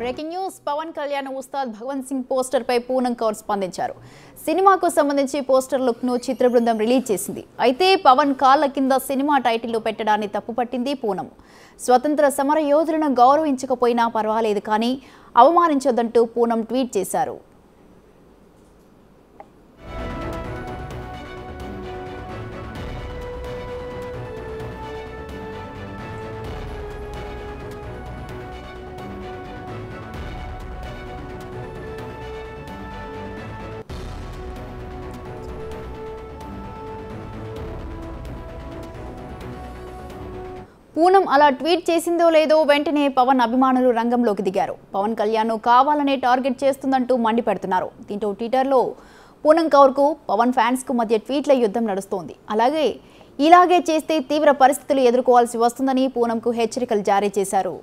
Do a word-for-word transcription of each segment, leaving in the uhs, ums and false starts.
Breaking news, Pavan Kalyan, Ustaad Bhagat Singh poster by Poonam Kaur Spandincharu. Cinema ko sambandhinchi poster look nu Chitrubundam release chesindi. Aithe Pavan Kalyan kinda cinema title lo pettadanni tappu pattindi Poonam. Swatantra Samara Yodhulanu gauravinchakapoyina parvaledu kani avamaninchoddantu Poonam tweet chesaru. Poonam ala tweet chesindo ledo ventane Pavan abhimanalu rangamloki digaru. Pavan Kalyan kavalane target chestundantu mandi pedutunnaru. Dinto Twitter lo Poonam Kaur ku Pavan fans ku madhya tweetla yuddham nadustondi. Alage ilage cheste teevra paristhitulu edurukovalsi vastundani Poonam ku hecharikalu jari chesaru.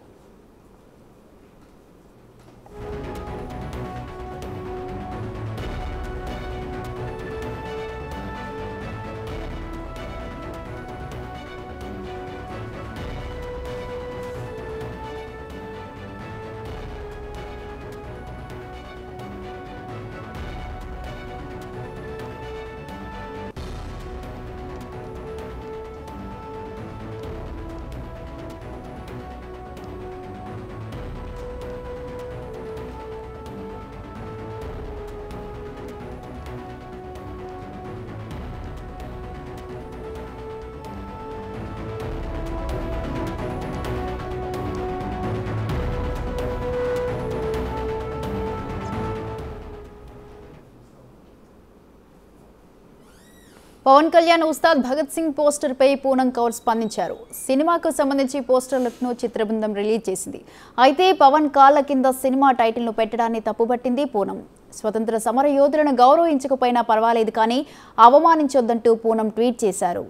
Pavan Kalyan Ustaad Bhagat Singh poster పై Poonam Kaur స్పందించారు. సినిమాకు సంబంధించి పోస్టర్లను చిత్రబృందం release చేసింది. అయితే పవన్ కాళ్ళ కింద cinema title ను పెట్టడాన్ని తప్పుపట్టింది పూనం. స్వతంత్ర సమర యోధులను గౌరవించకపోయినా పర్వాలేదు కానీ అవమానించొద్దంటూ పూనం ట్వీట్ చేశారు.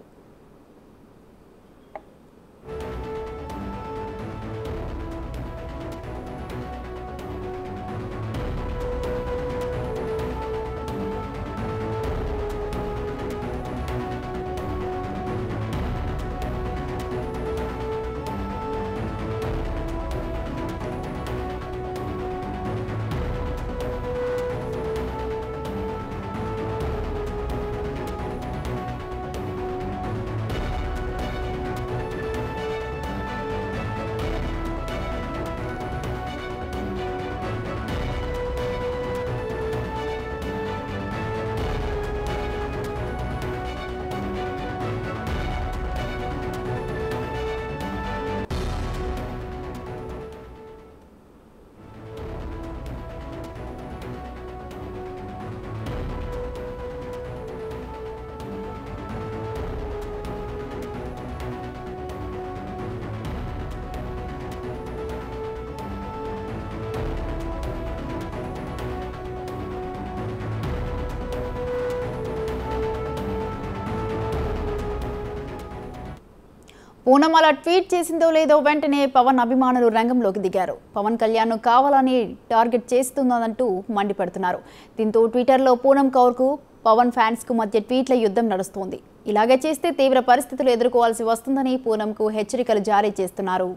Poonam ala tweet chesindo ledo ventane Pavan abhimanalu rangamloki digaru. Pavan Kalyan kavalani target chestundantu mandipedutunnaru. Dinto Twitter lo Poonam Kaur ku Pavan fans ku madhya tweetla yuddham nadustundi. Ilage cheste teevra paristhitulu edurukovalsi vastundani Poonam ku hecharikalu jari chestunnaru.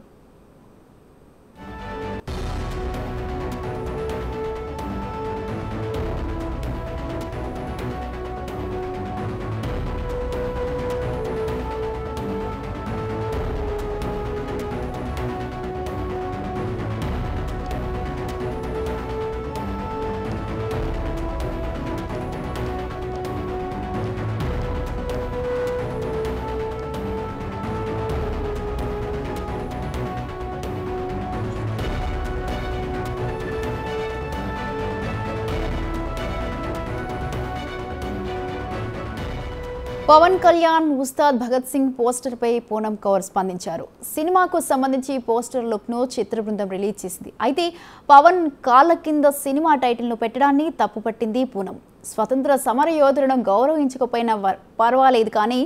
Pavan Kalyan Ustaad Bhagat Singh poster పై Poonam Kaur స్పందించారు. సినిమాకు సంబంధించి poster look ను చిత్రబృందం release చేసింది. అయితే పవన్ కాళ్ళ కింద cinema title ను పెట్టడాన్ని తప్పుపట్టింది పూనం. స్వతంత్ర సమర యోధులను గౌరవించకపోయినా పర్వాలేదు కానీ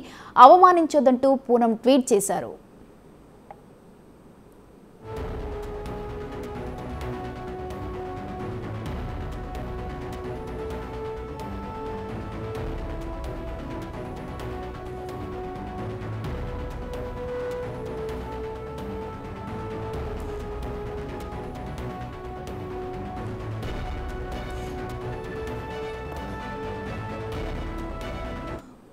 అవమానించొద్దంటూ పూనం ట్వీట్ చేశారు.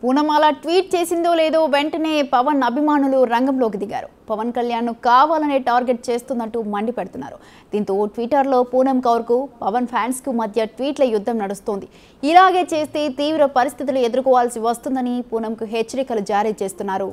పూనమ్ అలా ట్వీట్ చేసిందో లేదో వెంటనే పవన్ అభిమానులు రంగంలోకి దిగారు. పవన్ కళ్యాణ్ కావాలనే టార్గెట్ చేస్తున్నట్టు మండిపెడుతున్నారు. దీంతో ట్విట్టర్లో పూనమ్ కౌర్కు పవన్ ఫ్యాన్స్కు మధ్య ట్వీట్ల యుద్ధం నడుస్తోంది. ఇలాగే చేస్తే తీవ్ర పరిస్థితులు ఎదుర్కోవాల్సి వస్తుందని పూనమ్కు హెచ్చరికలు జారీ చేస్తున్నారు.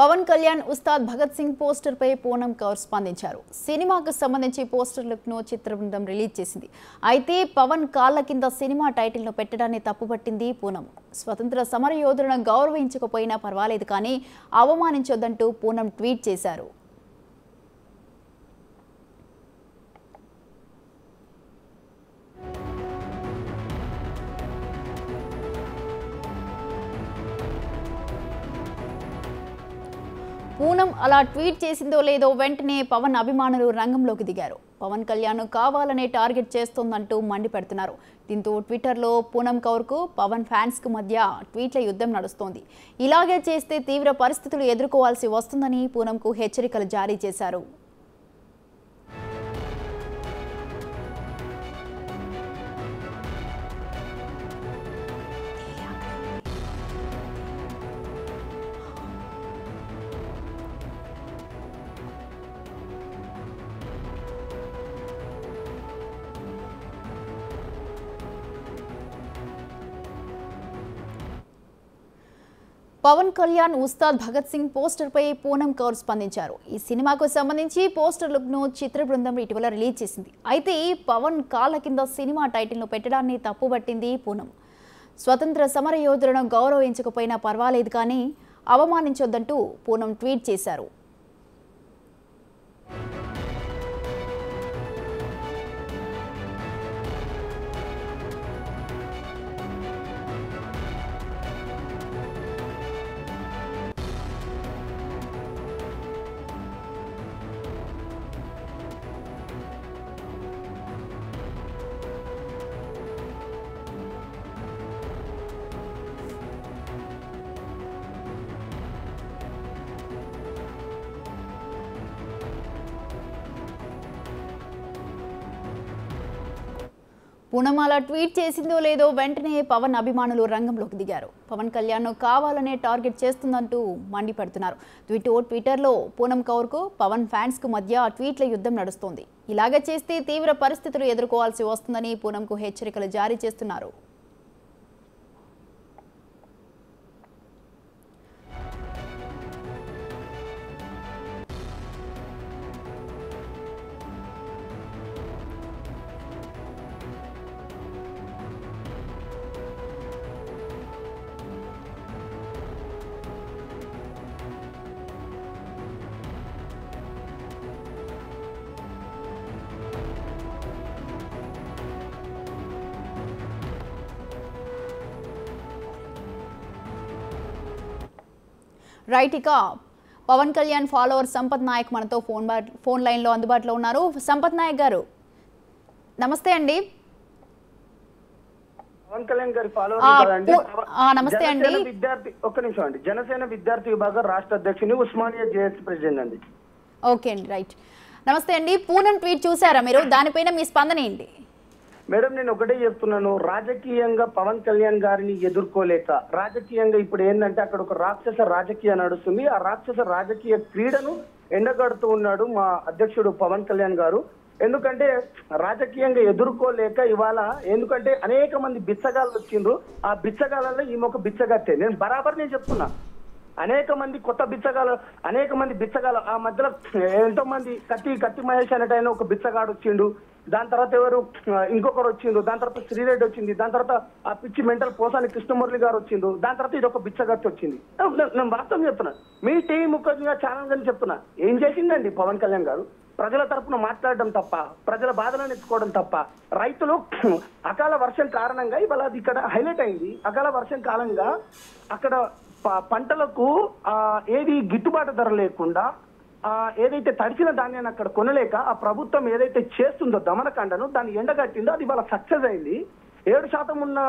పవన్ కళ్యాణ్ ఉస్తాద్ భగత్ సింగ్ పోస్టర్ పై పూనమ్ కౌర్ స్పందించారు. సినిమాకు సంబంధించి పోస్టర్లను చిత్రబృందం రిలీజ్ చేసింది. అయితే పవన్ కాళ్ళ కింద సినిమా టైటిల్ను పెట్టడాన్ని తప్పుపట్టింది పూనమ్. స్వతంత్ర సమర యోధులను గౌరవించకపోయినా పర్వాలేదు కానీ అవమానించొద్దంటూ పూనమ్ ట్వీట్ చేశారు. పూనమ్ అలా ట్వీట్ చేసిందో లేదో వెంటనే పవన్ అభిమానులు రంగంలోకి దిగారు. పవన్ కళ్యాణ్ కావాలనే టార్గెట్ చేస్తోందంటూ మండిపెడుతున్నారు. దీంతో ట్విట్టర్లో పూనమ్ కౌర్కు పవన్ ఫ్యాన్స్కు మధ్య ట్వీట్ల యుద్ధం నడుస్తోంది. ఇలాగే చేస్తే తీవ్ర పరిస్థితులు ఎదుర్కోవాల్సి వస్తుందని పూనమ్కు హెచ్చరికలు జారీ చేశారు. పవన్ కళ్యాణ్ ఉస్తాద్ భగత్ సింగ్ పోస్టర్ పై పూనమ్ కౌర్ స్పందించారు. ఈ సినిమాకు సంబంధించి పోస్టర్ లుక్ ను చిత్ర బృందం ఇటీవల రిలీజ్ చేసింది. అయితే పవన్ కాళ్ళ కింద సినిమా టైటిల్ ను పెట్టడాన్ని తప్పుబట్టింది పూనమ్. స్వతంత్ర సమర యోధులను గౌరవించకపోయినా పర్వాలేదు కానీ అవమానించొద్దంటూ పూనమ్ ట్వీట్ చేశారు. పూనమ్ అలా ట్వీట్ చేసిందో లేదో వెంటనే పవన్ అభిమానులు రంగంలోకి దిగారు. పవన్ కళ్యాణ్ కావాలనే టార్గెట్ చేస్తుందంటూ మండిపెడుతున్నారు. ట్విటో ట్విట్టర్లో పూనమ్ కౌర్కు పవన్ ఫ్యాన్స్కు మధ్య ట్వీట్ల యుద్ధం నడుస్తోంది. ఇలాగే చేస్తే తీవ్ర పరిస్థితులు ఎదుర్కోవాల్సి వస్తుందని పూనమ్కు హెచ్చరికలు జారీ చేస్తున్నారు. రైట్, ఇక పవన్ కళ్యాణ్ ఫాలోవర్ సంపత్ నాయక్ మనతో ఫోన్ బా ఫోన్ లైన్లో అందుబాటులో ఉన్నారు. సంపత్ నాయక్ గారు, నమస్తే అండి. పవన్ కళ్యాణ్ గారి ఫాలోవర్ విద్యార్థి, ఒక్క నిమిషం అండి. జనసేన విద్యార్థి విభాగం రాష్ట్ర అధ్యక్షుని, ఉస్మానియా జేఎస్ ప్రెసిడెంట్ అండి. ఓకే అండి, రైట్. నమస్తే అండి. పూనం ట్వీట్ చూసారా మీరు? దానిపైన మీ స్పందన ఏంటి? మేడం, నేను ఒకటే చెప్తున్నాను, రాజకీయంగా పవన్ కళ్యాణ్ గారిని ఎదుర్కోలేక రాజకీయంగా ఇప్పుడు ఏంటంటే అక్కడ ఒక రాక్షస రాజకీయం నడుస్తుంది. ఆ రాక్షస రాజకీయ క్రీడను ఎండగడుతూ ఉన్నాడు మా అధ్యక్షుడు పవన్ కళ్యాణ్ గారు. ఎందుకంటే రాజకీయంగా ఎదుర్కోలేక ఇవాళ ఎందుకంటే అనేక మంది బిచ్చగాళ్ళు వచ్చిండ్రు. ఆ బిచ్చగాళ్ళలో ఈమె ఒక బిచ్చగట్టే, నేను బరాబర్ నేను చెప్తున్నా. అనేక మంది కొత్త బిచ్చగాలు, అనేక మంది బిచ్చగాలు, ఆ మధ్యలో ఎంతో మంది కత్తి కత్తి మహేష్ అనేటైనా ఒక బిచ్చగాడు వచ్చిండు, దాని తర్వాత ఎవరు ఇంకొకరు వచ్చిండు, దాని తర్వాత శ్రీరెడ్డి వచ్చింది, దాని తర్వాత ఆ పిచ్చి మెంటల్ పోసాని కృష్ణమురళి గారు వచ్చిండు, దాని తర్వాత ఇది ఒక బిచ్చగట్టు వచ్చింది. నేను వాస్తవం చెప్తున్నా, మీ టీవీ ముఖ్యంగా ఛానల్ అని చెప్తున్నా. ఏం చేసిందండి పవన్ కళ్యాణ్ గారు? ప్రజల తరఫున మాట్లాడడం తప్ప, ప్రజల బాధలను ఎత్తుకోవడం తప్ప. రైతులు అకాల వర్షం కారణంగా ఇవాళ అది ఇక్కడ హైలైట్ అయింది. అకాల వర్షం కారణంగా అక్కడ పంటలకు ఆ ఏది గిట్టుబాటు ధర లేకుండా, ఆ ఏదైతే తడిచిన ధాన్యాన్ని అక్కడ కొనలేక ఆ ప్రభుత్వం ఏదైతే చేస్తుందో దమనకాండను, దాన్ని ఎండగట్టిందో అది ఇవాళ సక్సెస్ అయింది. ఏడు శాతం ఉన్న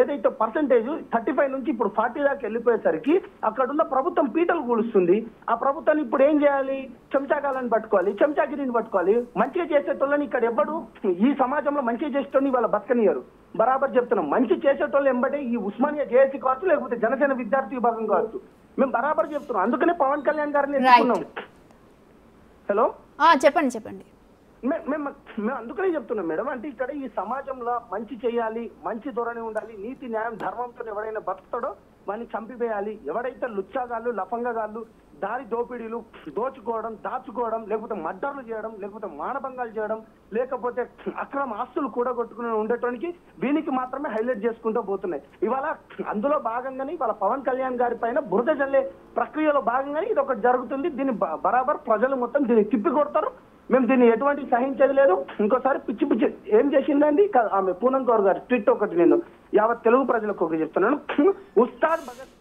ఏదైతే పర్సంటేజ్ థర్టీ ఫైవ్ నుంచి ఇప్పుడు ఫార్టీ దాకా వెళ్ళిపోయేసరికి అక్కడున్న ప్రభుత్వం పీటలు కూలుస్తుంది. ఆ ప్రభుత్వాన్ని ఇప్పుడు ఏం చేయాలి? చెంచాగాలను పట్టుకోవాలి, చెంచాగిరిని పట్టుకోవాలి. మంచిగా చేసేటోళ్ళని ఇక్కడ ఎవ్వడు ఈ సమాజంలో మంచిగా చేసేటోళ్ళని వాళ్ళ బతకనియరు. బరాబర్ చెప్తున్నాం, మంచి చేసేటోళ్ళు ఎంబడే ఈ ఉస్మానియా జేఏసీ కావచ్చు, లేకపోతే జనసేన విద్యార్థి విభాగం కావచ్చు. మేము బరాబర్ చెప్తున్నాం. అందుకనే పవన్ కళ్యాణ్ గారిని ఎన్నుకున్నాం. హలో, చెప్పండి చెప్పండి. మేము మేము అందుకనే చెప్తున్నాం మేడం, అంటే ఇక్కడ ఈ సమాజంలో మంచి చేయాలి, మంచి ధోరణి ఉండాలి, నీతి న్యాయం ధర్మంతో ఎవడైనా బతుకుతాడో వాడిని చంపివేయాలి. ఎవడైతే లుచ్చాగాళ్ళు, లఫంగాళ్ళు, దారి దోపిడీలు, దోచుకోవడం, దాచుకోవడం, లేకపోతే మర్డర్లు చేయడం, లేకపోతే మానభంగాలు చేయడం, లేకపోతే అక్రమ ఆస్తులు కూడగొట్టుకుని ఉండటానికి దీనికి మాత్రమే హైలైట్ చేసుకుంటూ పోతున్నాయి. ఇవాళ అందులో భాగంగానే ఇవాళ పవన్ కళ్యాణ్ గారి పైన బురద జల్లే ప్రక్రియలో భాగంగానే ఇది ఒకటి జరుగుతుంది. దీన్ని బరాబర్ ప్రజలు మొత్తం దీన్ని తిప్పి కొడతారు. మేము దీన్ని ఎటువంటి సహించేది లేదు. ఇంకోసారి పిచ్చి పిచ్చి ఏం చేసిందండి ఆమె పూనం కౌర్ గారు ట్విట్ ఒకటి నేను యావత్ తెలుగు ప్రజలకు ఒకటి చెప్తున్నాను, Ustaad Bhagat.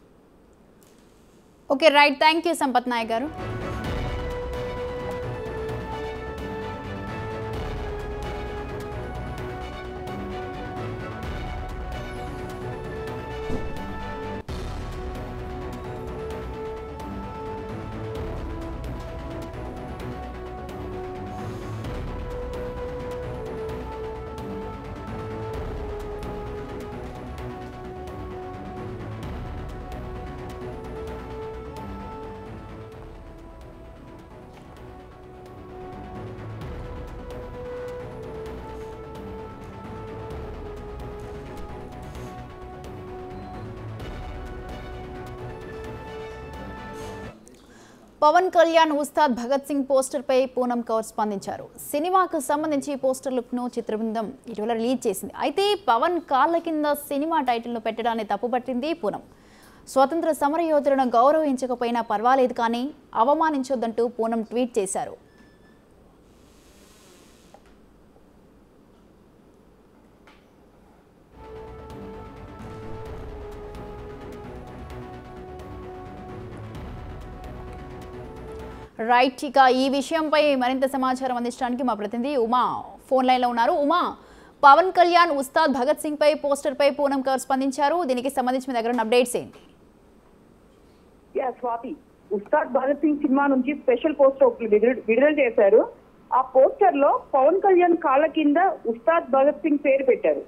Okay right, thank you Sampath Nayak గారు. పవన్ కళ్యాణ్ ఉస్తాద్ భగత్ సింగ్ పోస్టర్పై పూనం కౌర్ స్పందించారు. సినిమాకు సంబంధించి పోస్టర్ లుక్ను చిత్రబృందం ఇటీవల రిలీజ్ చేసింది. అయితే పవన్ కాళ్ళ కింద సినిమా టైటిల్ను పెట్టడాన్ని తప్పుపట్టింది పూనం. స్వతంత్ర సమరయోధులను గౌరవించకపోయినా పర్వాలేదు, కానీ అవమానించొద్దంటూ పూనం ట్వీట్ చేశారు. రైట్, ఇక ఈ విషయంపై మరింత సమాచారం అందించడానికి మా ప్రతినిధి ఉమా ఫోన్ లైన్లో ఉన్నారు. ఉమా, పవన్ కళ్యాణ్ ఉస్తాద్ భగత్ సింగ్ పై పోస్టర్పై పూనం కౌర్ స్పందించారు. దీనికి సంబంధించి మీ దగ్గర అప్డేట్స్ ఏంటి? యా స్వాతి, ఉస్తాద్ భగత్ సింగ్ సినిమా నుంచి స్పెషల్ పోస్టర్ విడుదల చేశారు. ఆ పోస్టర్ లో పవన్ కళ్యాణ్ కాళ్ళ కింద ఉస్తాద్ భగత్ సింగ్ పేరు పెట్టారు.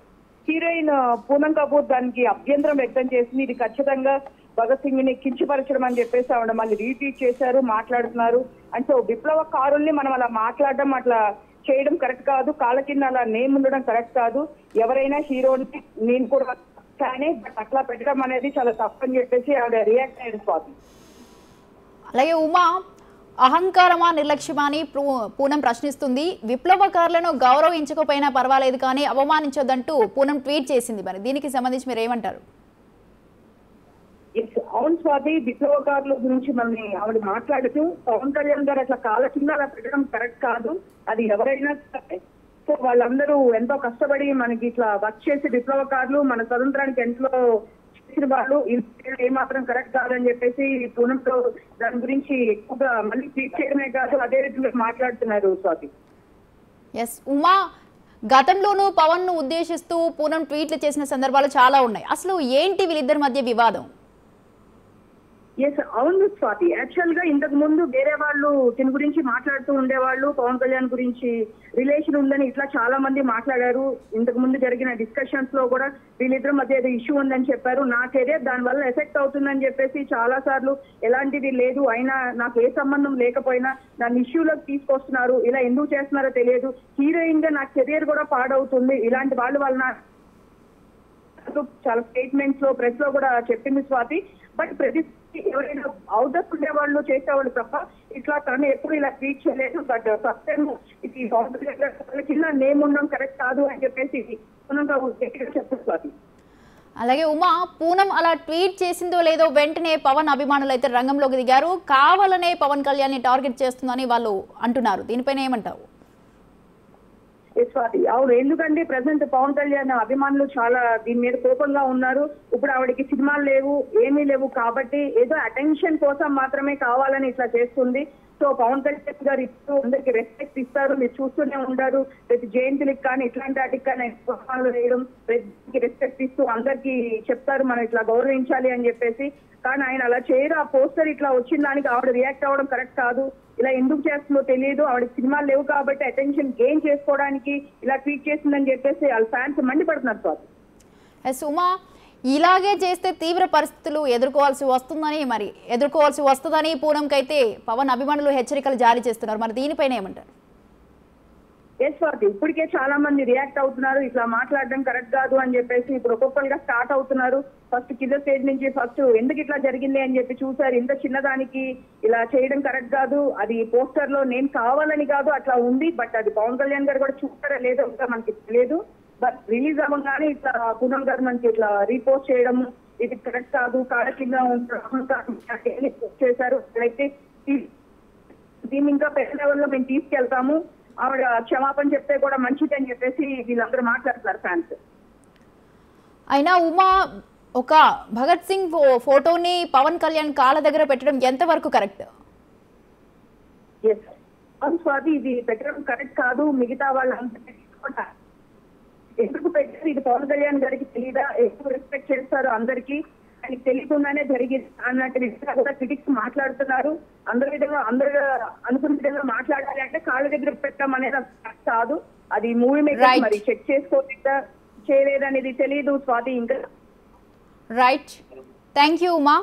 హీరోయిన్ పూనం కపూర్ దానికి అభ్యంతరం వ్యక్తం చేసింది. ఇది ఖచ్చితంగా భగత్ సింగ్ ని కించపరచడం అని చెప్పేసి ఆవిడ మళ్ళీ రీట్వీట్ చేశారు, మాట్లాడుతున్నారు. అంటే విప్లవ కారుల్ని మనం అలా మాట్లాడడం, అట్లా చేయడం కరెక్ట్ కాదు. కాళ్ళ కింద అలా నేమ్ ఉండడం కరెక్ట్ కాదు. ఎవరైనా హీరోని నేను కూడా కానీ బట్ అట్లా పెట్టడం అనేది చాలా తప్పని చెప్పేసి ఆవిడ రియాక్ట్ అయ్యారు స్వాతి. అలాగే ఉమా, అహంకారమా నిర్లక్ష్యమా అని పూనం ప్రశ్నిస్తుంది. విప్లవకారులను గౌరవించకపోయినా పర్వాలేదు, కానీ అవమానించొద్దంటూ పూనం ట్వీట్ చేసింది. మరి దీనికి సంబంధించి మీరు ఏమంటారు? అవును స్వాతి, విప్లవకారుల గురించి మనల్ని ఆవిడ మాట్లాడుతూ పవన్ కళ్యాణ్ గారు అట్లా కాళ్ళ కింద అలా పెట్టడం కరెక్ట్ కాదు. అది ఎవరైనా సరే, సో వాళ్ళందరూ ఎంతో కష్టపడి మనకి ఇట్లా వర్క్ చేసి విప్లవకారులు మన స్వతంత్రానికి ఎంతో చేసిన వాళ్ళు, ఏమాత్రం కరెక్ట్ కాదని చెప్పేసి పూనంతో దాని గురించి ఎక్కువగా మళ్ళీ ట్వీట్ చేయడమే కాదు, అదే రీతిలో మాట్లాడుతున్నారు స్వాతి. ఎస్ ఉమా, గతంలోనూ పవన్ ను ఉద్దేశిస్తూ పూనం ట్వీట్లు చేసిన సందర్భాలు చాలా ఉన్నాయి. అసలు ఏంటి వీళ్ళిద్దరి మధ్య వివాదం? Yes, అవును స్వాతి. యాక్చువల్ గా ఇంతకు ముందు వేరే వాళ్ళు దీని గురించి మాట్లాడుతూ ఉండేవాళ్ళు, పవన్ కళ్యాణ్ గురించి రిలేషన్ ఉందని ఇట్లా చాలా మంది మాట్లాడారు. ఇంతకు ముందు జరిగిన డిస్కషన్స్ లో కూడా వీళ్ళిద్దరి మధ్య ఏదో ఇష్యూ ఉందని చెప్పారు. నా కెరీర్ దానివల్ల ఎఫెక్ట్ అవుతుందని చెప్పేసి చాలా సార్లు ఎలాంటిది లేదు, అయినా నాకు ఏ సంబంధం లేకపోయినా దాని ఇష్యూలోకి తీసుకొస్తున్నారు, ఇలా ఎందుకు చేస్తున్నారో తెలియదు, హీరోయిన్ గా నా కెరీర్ కూడా పాడవుతుంది, ఇలాంటి వాళ్ళు వాళ్ళ చాలా స్టేట్మెంట్స్ లో ప్రెస్ లో కూడా చెప్పింది స్వాతి. బట్ ప్రతి ఎవరైనా అవుట్ ఆఫ్ ఉండేవాళ్ళు చేసేవాళ్ళు తప్ప ఇట్లా తను ఎప్పుడు ఇలా ట్రీట్ చేయలేదు. బట్ ఫస్ట్ టైం ఇది కింద నేమ్ ఉండడం కరెక్ట్ కాదు అని చెప్పేసి చెప్పారు స్వాతి. అలాగే ఉమా, పూనం అలా ట్వీట్ చేసిందో లేదో వెంటనే పవన్ అభిమానులు అయితే రంగంలోకి దిగారు. కావాలనే పవన్ కళ్యాణ్ ని టార్గెట్ చేస్తుందని వాళ్ళు అంటున్నారు, దీనిపైన ఏమంటారు? స్వాతి అవును, ఎందుకంటే ప్రజెంట్ పవన్ కళ్యాణ్ అభిమానులు చాలా దీని మీద కోపంగా ఉన్నారు. ఇప్పుడు ఆవిడకి సినిమాలు లేవు, ఏమీ లేవు, కాబట్టి ఏదో అటెన్షన్ కోసం మాత్రమే కావాలని ఇట్లా చేస్తుంది. సో పవన్ కళ్యాణ్ గారు ఇప్పుడు అందరికి రెస్పెక్ట్ ఇస్తారు, మీరు చూస్తూనే ఉంటారు, ప్రతి జయంతులకి కానీ ఇట్లాంటి వాటికి కానీ సహాయాలు వేయడం, ప్రతి రెస్పెక్ట్ ఇస్తూ అందరికి చెప్తారు మనం ఇట్లా గౌరవించాలి అని చెప్పేసి. కానీ ఆయన అలా చేయరు. ఆ పోస్టర్ ఇట్లా వచ్చిన దానికి ఆవిడ రియాక్ట్ అవ్వడం కరెక్ట్ కాదు, ఇలా ఎందుకు చేస్తుందో తెలియదు, ఆవిడ సినిమాలు లేవు కాబట్టి అటెన్షన్ గెయిన్ చేసుకోవడానికి ఇలా ట్వీట్ చేసిందని చెప్పేసి వాళ్ళ ఫ్యాన్స్ మండిపడుతున్నారు స్వాతి. సుమా, ఇలాగే చేస్తే తీవ్ర పరిస్థితులు ఎదుర్కోవాల్సి వస్తుందని మరి ఎదుర్కోవాల్సి వస్తుందని పూనంకైతే పవన్ అభిమానులు హెచ్చరికలు జారీ చేస్తున్నారు, మరి దీనిపైన ఏమంటారు? ఎస్ స్వాతి, ఇప్పటికే చాలా మంది రియాక్ట్ అవుతున్నారు, ఇట్లా మాట్లాడడం కరెక్ట్ కాదు అని చెప్పేసి ఇప్పుడు ఒక్కొక్కరుగా స్టార్ట్ అవుతున్నారు. ఫస్ట్ కింద స్టేజ్ నుంచి ఫస్ట్ ఎందుకు ఇట్లా జరిగింది అని చెప్పి చూసారు, ఇంత చిన్నదానికి ఇలా చేయడం కరెక్ట్ కాదు, అది పోస్టర్ లో నేను కావాలని కాదు అట్లా ఉంది, బట్ అది పవన్ కళ్యాణ్ గారు కూడా చూస్తారా లేదో ఇంకా మనకి తెలియదు. బట్ రిలీజ్ అవ్వగానే ఇట్లా పూనం గారు మనకి ఇట్లా రీపోస్ట్ చేయడం ఇది కరెక్ట్ కాదు, కాడ కింద చేశారు, అయితే దీన్ని ఇంకా పెద్ద లెవెల్లో మేము తీసుకెళ్తాము, ఆవిడ క్షమాపణ చెప్తే కూడా మంచిది అని చెప్పేసి వీళ్ళందరూ మాట్లాడుతున్నారు ఫ్యాన్స్. అయినా ఉమా, ఒక భగత్ సింగ్ ఫోటోని పవన్ కళ్యాణ్ కాళ్ళ దగ్గర పెట్టడం ఎంతవరకు కరెక్ట్? అవును స్వాతి, ఇది పెట్టడం కరెక్ట్ కాదు. మిగతా వాళ్ళందరినీ ఎందుకు పెట్టారు, ఇది పవన్ కళ్యాణ్ గారికి తెలియదా, ఎక్కువ రెస్పెక్ట్ చేస్తారు అందరికి, ఆయనకి తెలియకుండానే జరిగింది అన్నట్టు విధంగా కూడా క్రిటిక్స్ మాట్లాడుతున్నారు. అందరి విధంగా అందరు అనుకున్న విధంగా మాట్లాడాలి అంటే కాళ్ళ దగ్గర పెట్టడం అనేది కాదు, అది మూవీ మేకర్ మరి చెక్ చేసుకోలేదా చేయలేదనేది తెలియదు స్వాతి. ఇంకా రైట్, థ్యాంక్ యూ ఉమా.